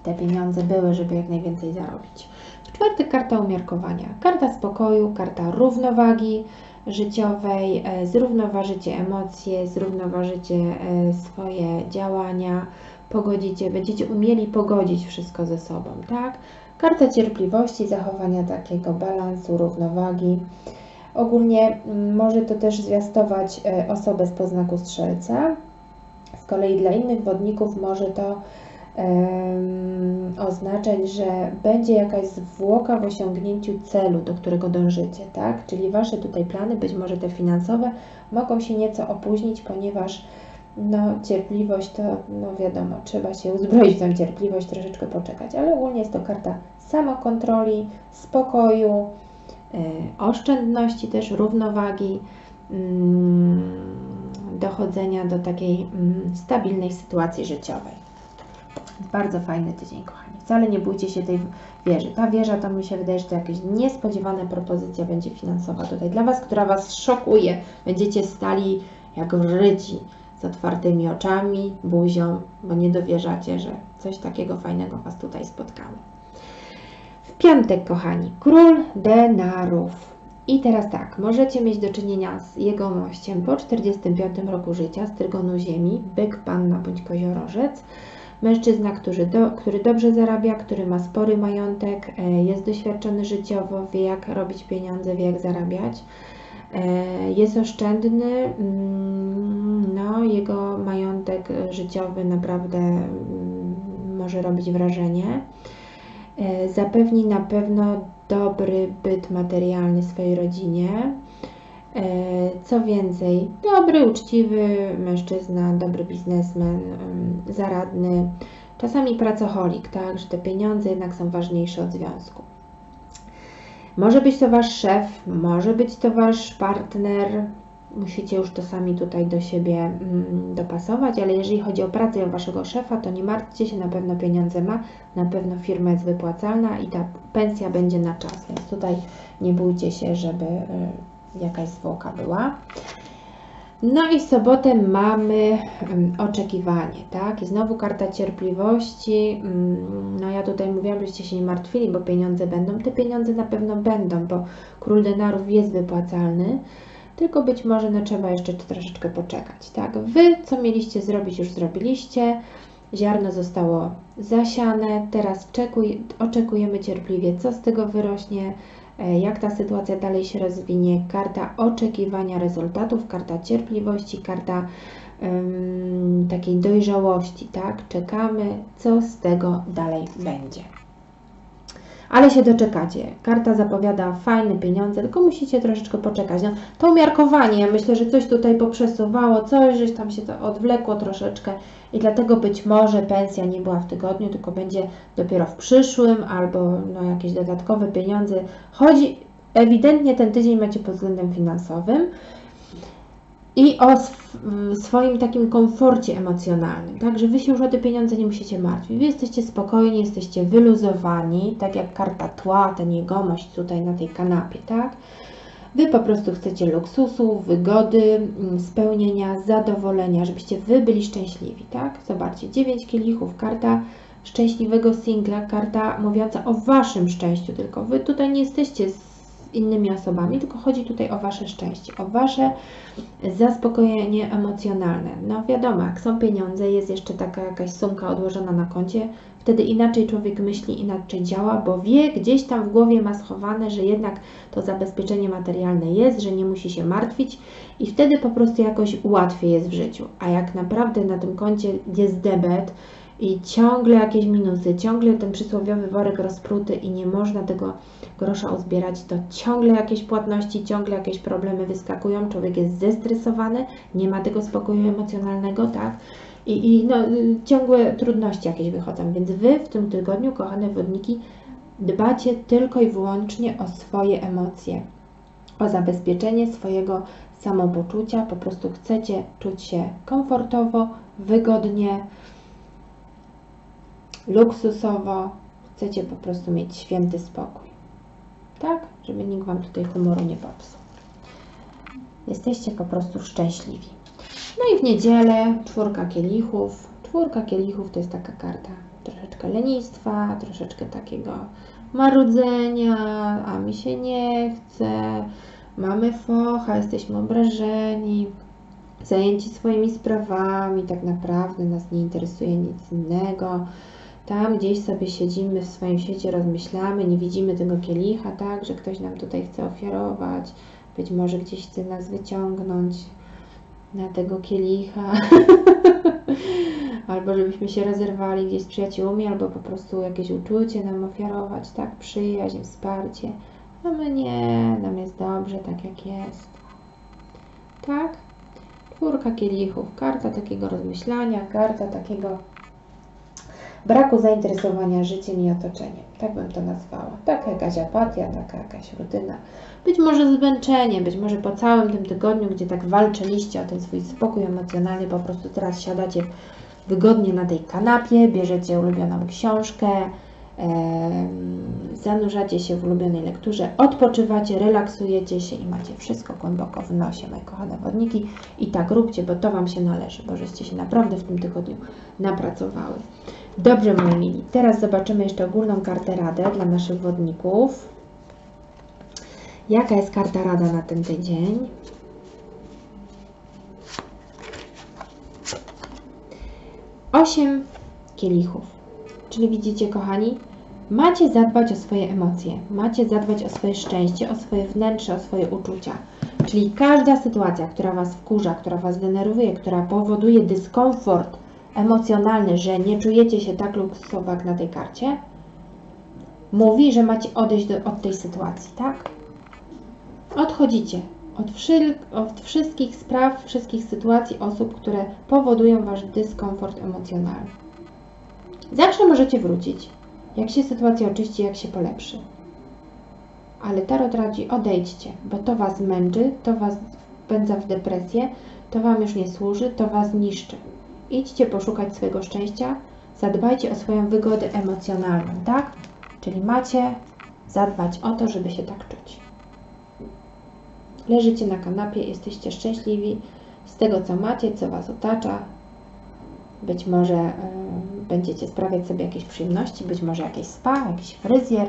te pieniądze były, żeby jak najwięcej zarobić. W czwartek karta umiarkowania. Karta spokoju, karta równowagi życiowej. Zrównoważycie emocje, zrównoważycie swoje działania. Pogodzicie, będziecie umieli pogodzić wszystko ze sobą, tak? Karta cierpliwości, zachowania takiego balansu, równowagi. Ogólnie może to też zwiastować osobę z poznaku strzelca. Z kolei dla innych wodników może to oznaczać, że będzie jakaś zwłoka w osiągnięciu celu, do którego dążycie, tak? Czyli Wasze tutaj plany, być może te finansowe, mogą się nieco opóźnić, ponieważ no cierpliwość to, no wiadomo, trzeba się uzbroić w tę cierpliwość, troszeczkę poczekać, ale ogólnie jest to karta samokontroli, spokoju, oszczędności też, równowagi, dochodzenia do takiej stabilnej sytuacji życiowej. Bardzo fajny tydzień, kochani. Wcale nie bójcie się tej wieży. Ta wieża to mi się wydaje, że to jakaś niespodziewana propozycja będzie finansowa tutaj dla Was, która Was szokuje. Będziecie stali jak żydzi, z otwartymi oczami, buzią, bo nie dowierzacie, że coś takiego fajnego Was tutaj spotkamy. W piątek, kochani, król denarów. I teraz tak, możecie mieć do czynienia z jegomościem po 45 roku życia z Trygonu Ziemi, byk, panna bądź koziorożec. Mężczyzna, który dobrze zarabia, który ma spory majątek, jest doświadczony życiowo, wie jak robić pieniądze, wie jak zarabiać. Jest oszczędny, no jego majątek życiowy naprawdę może robić wrażenie. Zapewni na pewno dobry byt materialny swojej rodzinie. Co więcej, dobry, uczciwy mężczyzna, dobry biznesmen, zaradny, czasami pracoholik, tak, że te pieniądze jednak są ważniejsze od związku. Może być to Wasz szef, może być to Wasz partner, Musicie już to sami tutaj do siebie dopasować, ale jeżeli chodzi o pracę Waszego szefa, to nie martwcie się, na pewno pieniądze ma, na pewno firma jest wypłacalna i ta pensja będzie na czas, więc tutaj nie bójcie się, żeby jakaś zwłoka była. No i w sobotę mamy oczekiwanie, tak? I znowu karta cierpliwości. No ja tutaj mówiłam, żeście się nie martwili, bo pieniądze będą. Te pieniądze na pewno będą, bo król denarów jest wypłacalny, tylko być może no, trzeba jeszcze troszeczkę poczekać, tak? Wy, co mieliście zrobić, już zrobiliście. Ziarno zostało zasiane, teraz oczekujemy cierpliwie, co z tego wyrośnie, jak ta sytuacja dalej się rozwinie. Karta oczekiwania rezultatów, karta cierpliwości, karta takiej dojrzałości, tak? Czekamy, co z tego dalej będzie. Ale się doczekacie. Karta zapowiada fajne pieniądze, tylko musicie troszeczkę poczekać. No, to umiarkowanie, ja myślę, że coś tutaj poprzesuwało, coś tam się to odwlekło troszeczkę i dlatego być może pensja nie była w tygodniu, tylko będzie dopiero w przyszłym albo no, jakieś dodatkowe pieniądze. Chodzi ewidentnie, ten tydzień macie pod względem finansowym i o swoim takim komforcie emocjonalnym, tak, że Wy się już o te pieniądze nie musicie martwić. Wy jesteście spokojni, jesteście wyluzowani, tak jak karta tła, ten jegomość tutaj na tej kanapie, tak. Wy po prostu chcecie luksusu, wygody, spełnienia, zadowolenia, żebyście Wy byli szczęśliwi, tak. Zobaczcie, 9 kielichów, karta szczęśliwego singla, karta mówiąca o Waszym szczęściu, tylko Wy tutaj nie jesteście innymi osobami, tylko chodzi tutaj o Wasze szczęście, o Wasze zaspokojenie emocjonalne. No wiadomo, jak są pieniądze, jest jeszcze taka jakaś sumka odłożona na koncie, wtedy inaczej człowiek myśli, inaczej działa, bo wie, gdzieś tam w głowie ma schowane, że jednak to zabezpieczenie materialne jest, że nie musi się martwić i wtedy po prostu jakoś łatwiej jest w życiu. A jak naprawdę na tym koncie jest debet i ciągle jakieś minusy, ciągle ten przysłowiowy worek rozpruty i nie można tego grosza uzbierać, to ciągle jakieś płatności, ciągle jakieś problemy wyskakują, człowiek jest zestresowany, nie ma tego spokoju emocjonalnego, tak? I no, ciągłe trudności jakieś wychodzą, więc Wy w tym tygodniu, kochane wodniki, dbacie tylko i wyłącznie o swoje emocje, o zabezpieczenie swojego samopoczucia, po prostu chcecie czuć się komfortowo, wygodnie, luksusowo, chcecie po prostu mieć święty spokój, tak? Żeby nikt Wam tutaj humoru nie popsuł. Jesteście po prostu szczęśliwi. No i w niedzielę czwórka kielichów. Czwórka kielichów to jest taka karta troszeczkę lenistwa, troszeczkę takiego marudzenia, a mi się nie chce, mamy focha, jesteśmy obrażeni, zajęci swoimi sprawami, tak naprawdę nas nie interesuje nic innego. Tam gdzieś sobie siedzimy w swoim świecie, rozmyślamy, nie widzimy tego kielicha, tak, że ktoś nam tutaj chce ofiarować, być może gdzieś chce nas wyciągnąć na tego kielicha, albo żebyśmy się rozerwali gdzieś z przyjaciółmi, albo po prostu jakieś uczucie nam ofiarować, tak, przyjaźń, wsparcie, a my nie, nam jest dobrze tak jak jest, tak? Czwórka kielichów, karta takiego rozmyślania, karta takiego braku zainteresowania życiem i otoczeniem. Tak bym to nazwała. Taka jakaś apatia, taka jakaś rutyna. Być może zmęczenie, być może po całym tym tygodniu, gdzie tak walczyliście o ten swój spokój emocjonalny, po prostu teraz siadacie wygodnie na tej kanapie, bierzecie ulubioną książkę, zanurzacie się w ulubionej lekturze, odpoczywacie, relaksujecie się i macie wszystko głęboko w nosie, moje kochane wodniki. I tak róbcie, bo to Wam się należy, bo żeście się naprawdę w tym tygodniu napracowały. Dobrze, moi mili, teraz zobaczymy jeszcze ogólną kartę radę dla naszych wodników. Jaka jest karta rada na ten tydzień? Osiem kielichów. Czyli widzicie, kochani, macie zadbać o swoje emocje, macie zadbać o swoje szczęście, o swoje wnętrze, o swoje uczucia. Czyli każda sytuacja, która Was wkurza, która Was denerwuje, która powoduje dyskomfort emocjonalny, że nie czujecie się tak luksusowo jak na tej karcie, mówi, że macie odejść od tej sytuacji, tak? Odchodzicie od wszystkich spraw, wszystkich sytuacji, osób, które powodują Wasz dyskomfort emocjonalny. Zawsze możecie wrócić, jak się sytuacja oczyści, jak się polepszy. Ale tarot radzi, odejdźcie, bo to Was męczy, to Was wpędza w depresję, to Wam już nie służy, to Was niszczy. Idźcie poszukać swojego szczęścia, zadbajcie o swoją wygodę emocjonalną, tak? Czyli macie zadbać o to, żeby się tak czuć. Leżycie na kanapie, jesteście szczęśliwi z tego, co macie, co Was otacza. Być może będziecie sprawiać sobie jakieś przyjemności, być może jakieś spa, jakiś fryzjer,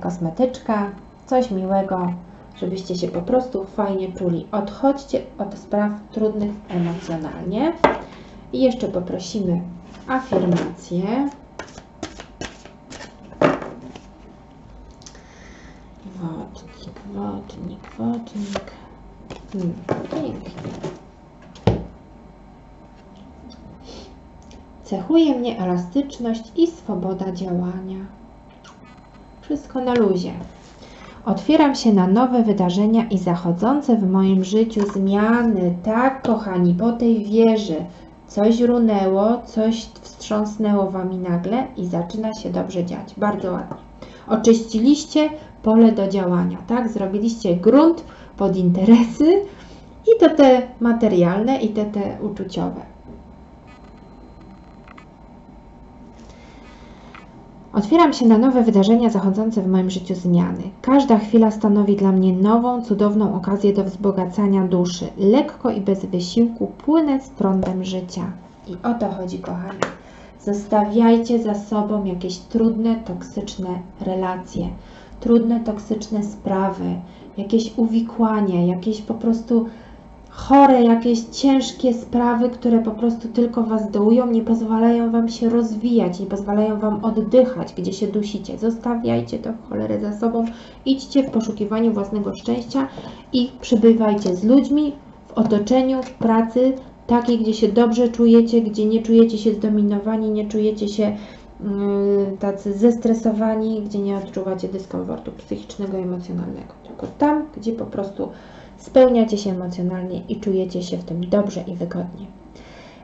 kosmetyczka, coś miłego, żebyście się po prostu fajnie czuli. Odchodźcie od spraw trudnych emocjonalnie. I jeszcze poprosimy afirmację. Wodnik, wodnik, wodnik. Pięknie. Cechuje mnie elastyczność i swoboda działania. Wszystko na luzie. Otwieram się na nowe wydarzenia i zachodzące w moim życiu zmiany. Tak, kochani, po tej wieży coś runęło, coś wstrząsnęło Wami nagle i zaczyna się dobrze dziać. Bardzo ładnie. Oczyściliście pole do działania, tak? Zrobiliście grunt pod interesy i to te materialne, i te uczuciowe. Otwieram się na nowe wydarzenia zachodzące w moim życiu zmiany. Każda chwila stanowi dla mnie nową, cudowną okazję do wzbogacania duszy. Lekko i bez wysiłku płynę z prądem życia. I o to chodzi, kochani. Zostawiajcie za sobą jakieś trudne, toksyczne relacje, trudne, toksyczne sprawy, jakieś uwikłanie, jakieś po prostu chore, jakieś ciężkie sprawy, które po prostu tylko Was dołują, nie pozwalają Wam się rozwijać, nie pozwalają Wam oddychać, gdzie się dusicie. Zostawiajcie to w cholerę za sobą, idźcie w poszukiwaniu własnego szczęścia i przybywajcie z ludźmi w otoczeniu, w pracy takiej, gdzie się dobrze czujecie, gdzie nie czujecie się zdominowani, nie czujecie się tacy zestresowani, gdzie nie odczuwacie dyskomfortu psychicznego, emocjonalnego, tylko tam, gdzie po prostu spełniacie się emocjonalnie i czujecie się w tym dobrze i wygodnie.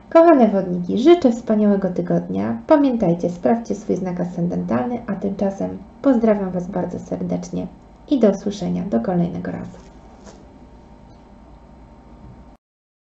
Kochane wodniki, życzę wspaniałego tygodnia. Pamiętajcie, sprawdźcie swój znak ascendentalny, a tymczasem pozdrawiam Was bardzo serdecznie i do usłyszenia do kolejnego razu.